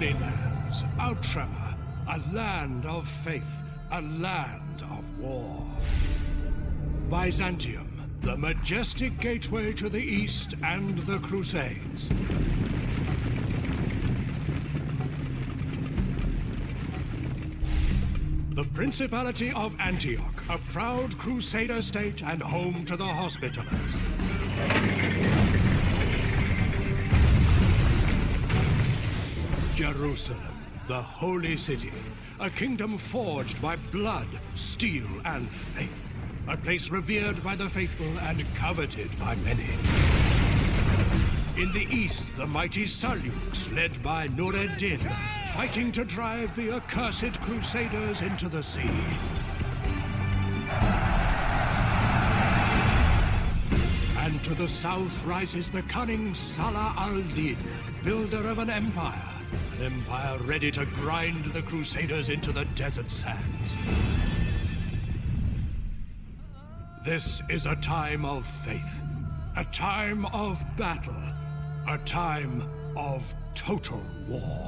Holy Lands, Outremer, a land of faith, a land of war. Byzantium, the majestic gateway to the East and the Crusades. The Principality of Antioch, a proud Crusader state and home to the Hospitallers. Jerusalem, the Holy City, a kingdom forged by blood, steel, and faith. A place revered by the faithful and coveted by many. In the East, the mighty Seljuks, led by Nur ad-Din, fighting to drive the accursed Crusaders into the sea. And to the south rises the cunning Salah al-Din, builder of an empire ready to grind the Crusaders into the desert sands. This is a time of faith, a time of battle, a time of total war.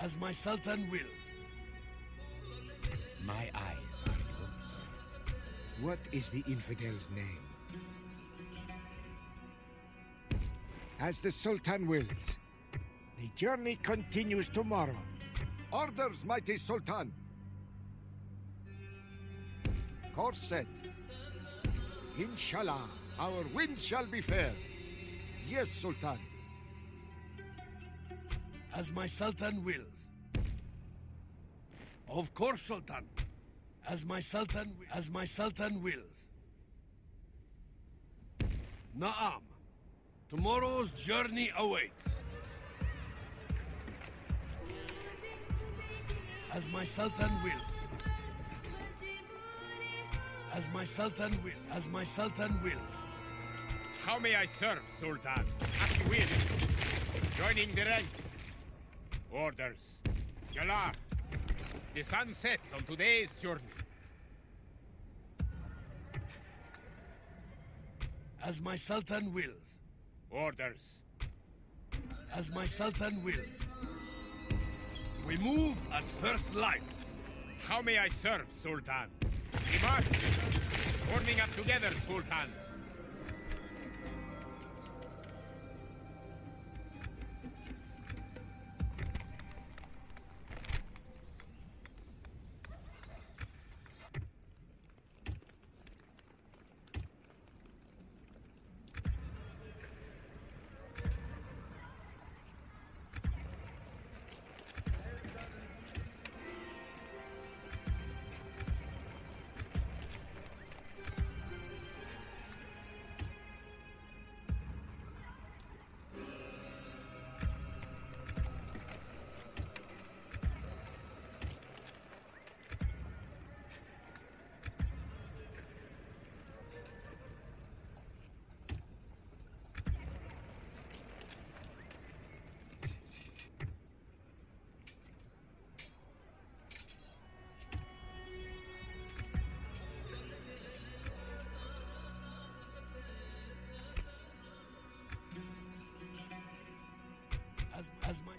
As my Sultan wills. My eyes are yours. What is the infidel's name? As the Sultan wills. The journey continues tomorrow. Orders, mighty Sultan. Course set. Inshallah, our wind shall be fair. Yes, Sultan. As my Sultan wills. Of course, Sultan. As my Sultan wills. Naam. Tomorrow's journey awaits. As my Sultan wills. As my Sultan wills. How may I serve, Sultan? As you will. Joining the ranks. Orders. Yalar, the sun sets on today's journey. As my Sultan wills. Orders. As my Sultan wills. We move at first light. How may I serve, Sultan? Remark. Forming up together, Sultan.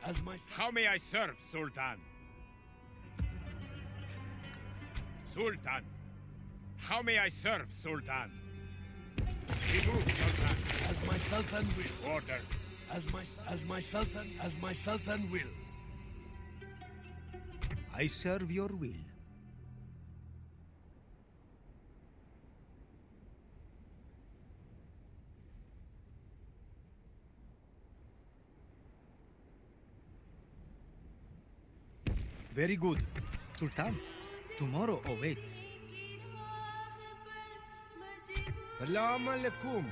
as my son. How may I serve, Sultan? Sultan! How may I serve, Sultan? Remove, Sultan! As my Sultan will. Orders. As my Sultan wills. I serve your will. Very good, Sultan. Tomorrow awaits. Salam alaikum.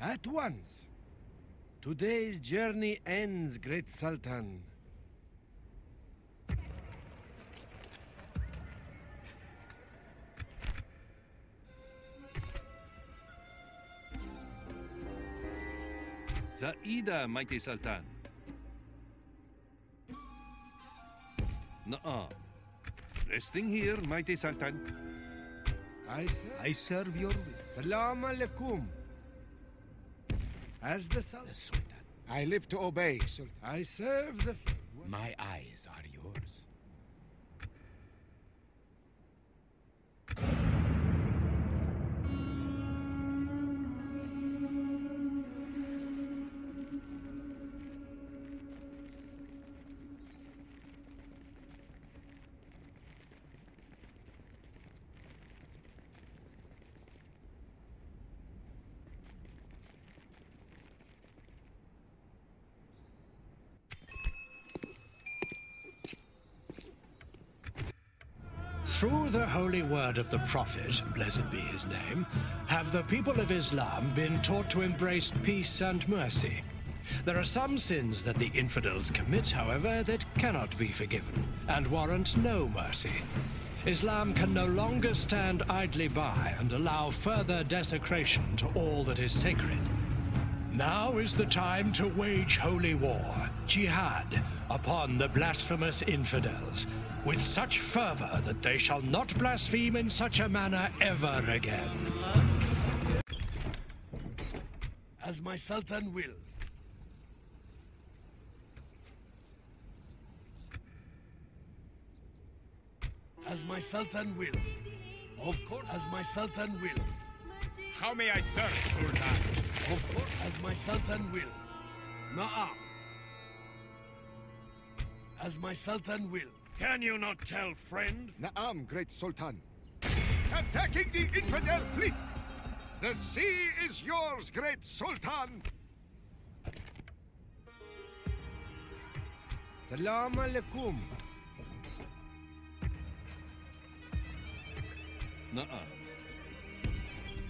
At once. Today's journey ends, great Sultan. Za'ida, mighty Sultan. Na'a. Resting here, mighty Sultan. I serve your will. Salam alaikum. As the Sultan. I live to obey, Sultan. I serve the... My eyes are yours. Through the holy word of the Prophet, blessed be his name, have the people of Islam been taught to embrace peace and mercy. There are some sins that the infidels commit, however, that cannot be forgiven and warrant no mercy. Islam can no longer stand idly by and allow further desecration to all that is sacred. Now is the time to wage holy war, jihad, upon the blasphemous infidels, with such fervor that they shall not blaspheme in such a manner ever again. As my Sultan wills. As my Sultan wills. Of course, as my Sultan wills. How may I serve, Sultan? Of course, as my Sultan wills. Na'a. As my Sultan wills. Can you not tell, friend? Naam, great Sultan. Attacking the infidel fleet! The sea is yours, great Sultan! Salam alaikum. Naam.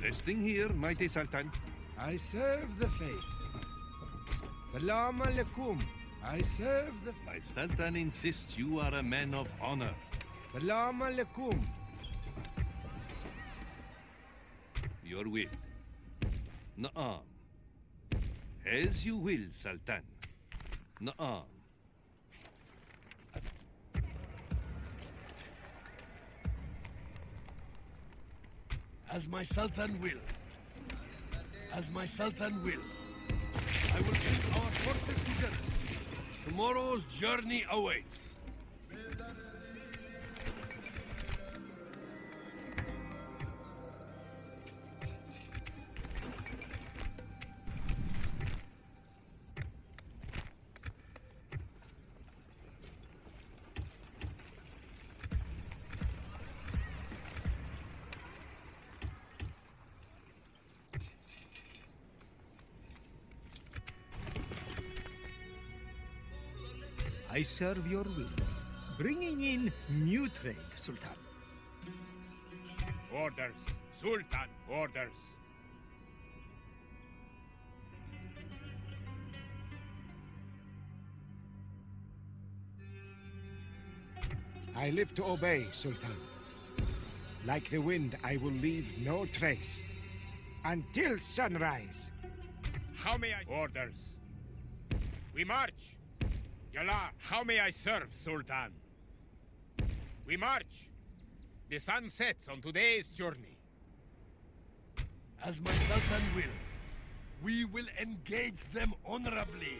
Resting here, mighty Sultan. I serve the faith. Salam alaikum. I serve the... My Sultan insists you are a man of honor. Salam alaikum. Your will. Naam. As you will, Sultan. Naam. As my Sultan wills. As my Sultan wills. I will bring our forces together. Tomorrow's journey awaits. I serve your will. Bringing in new trade, Sultan. Orders, Sultan, orders. I live to obey, Sultan. Like the wind, I will leave no trace. Until sunrise. How may I... Orders. We march. Yala, how may I serve, Sultan? We march. The sun sets on today's journey. As my Sultan wills, we will engage them honorably.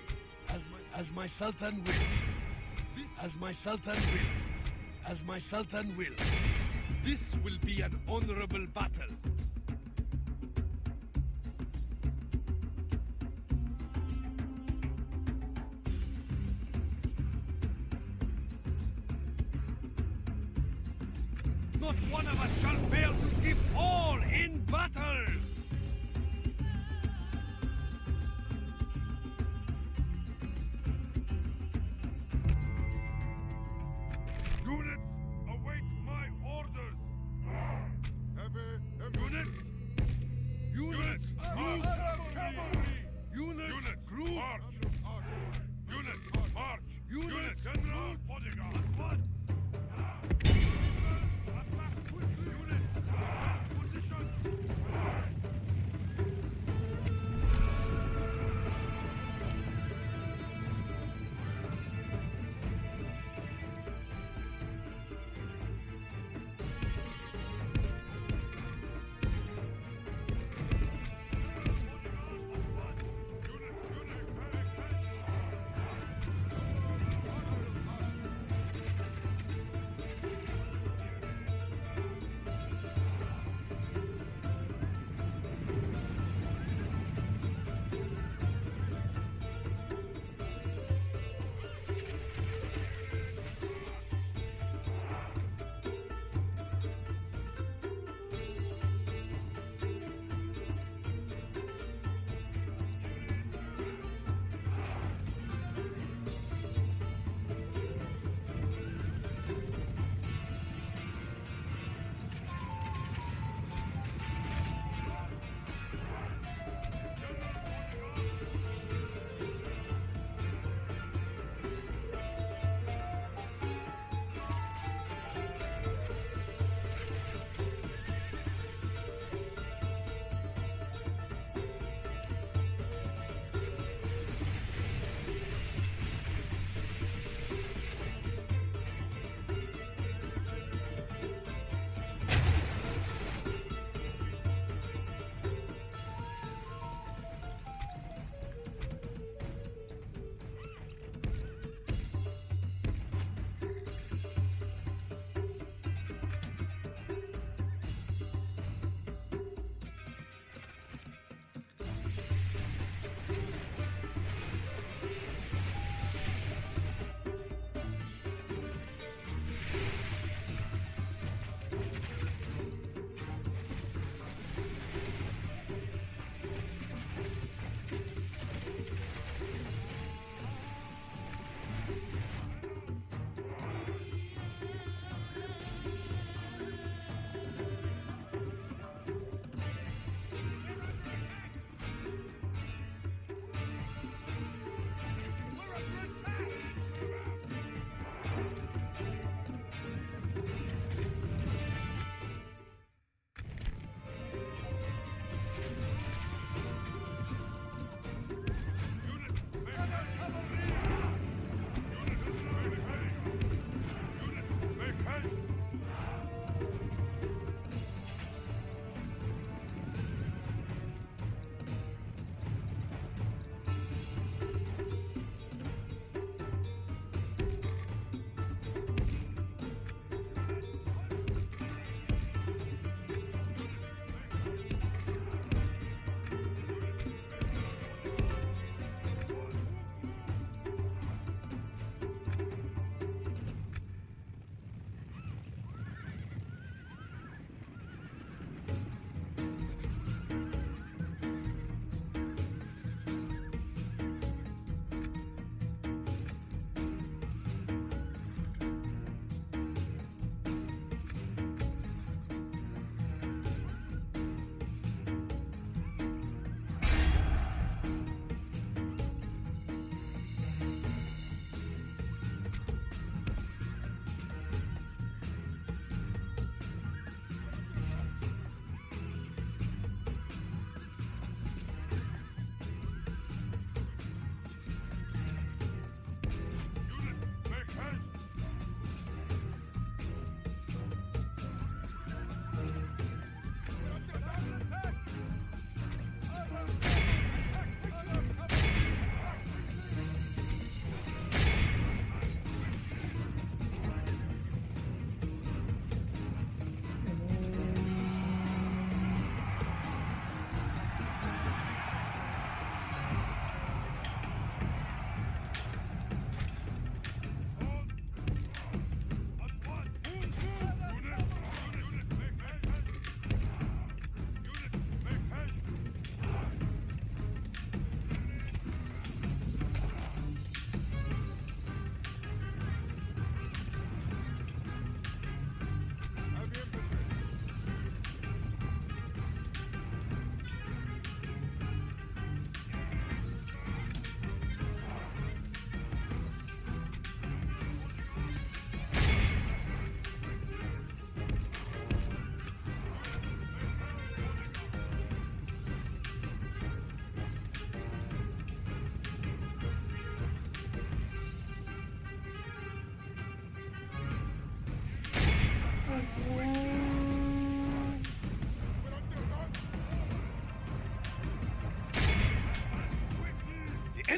As my Sultan wills, as my Sultan wills, as my Sultan wills. This will be an honorable battle. Not one of us shall fail to give all in battle! Units, await my orders! Heavy, units! Units, group! Units, group! March! Units, march! Units, general bodyguard! At once! Attack quickly! Units, attack position!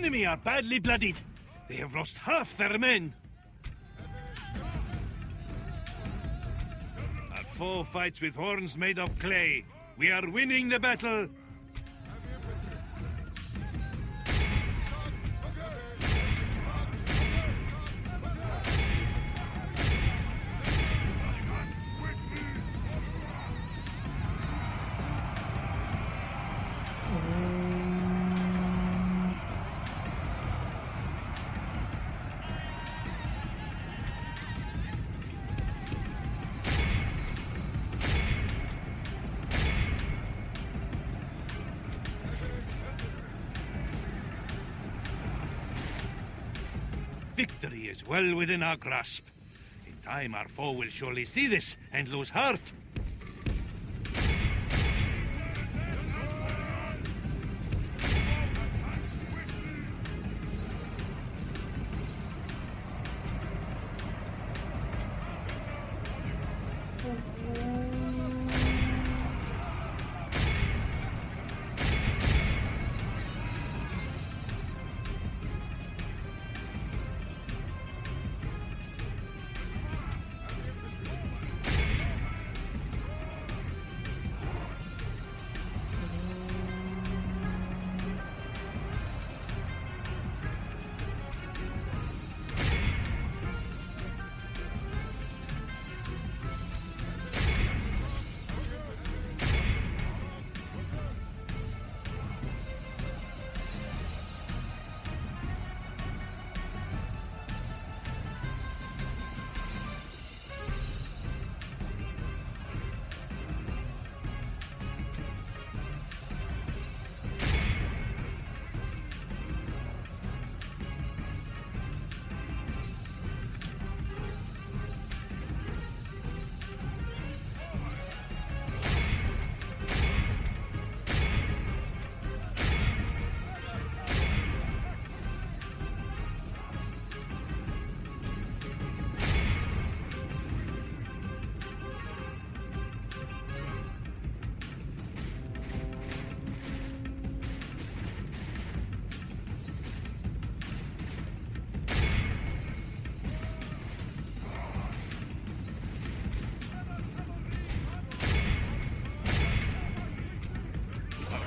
enemy are badly bloodied. They have lost half their men. Our foe fights with horns made of clay. We are winning the battle. Victory is well within our grasp. In time, our foe will surely see this and lose heart.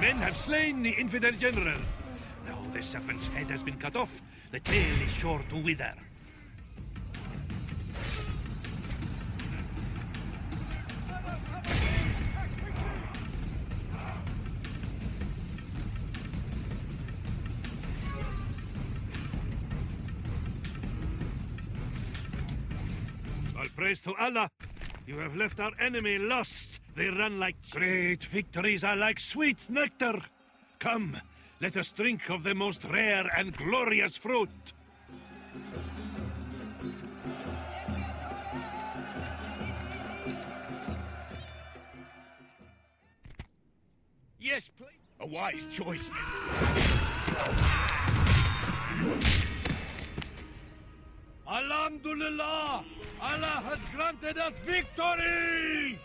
Men have slain the infidel general. Now the serpent's head has been cut off. The tail is sure to wither. All praise to Allah. You have left our enemy lost. They run like great victories are like sweet nectar. Come, let us drink of the most rare and glorious fruit. Yes, please. A wise choice. Alhamdulillah! Allah has granted us victory!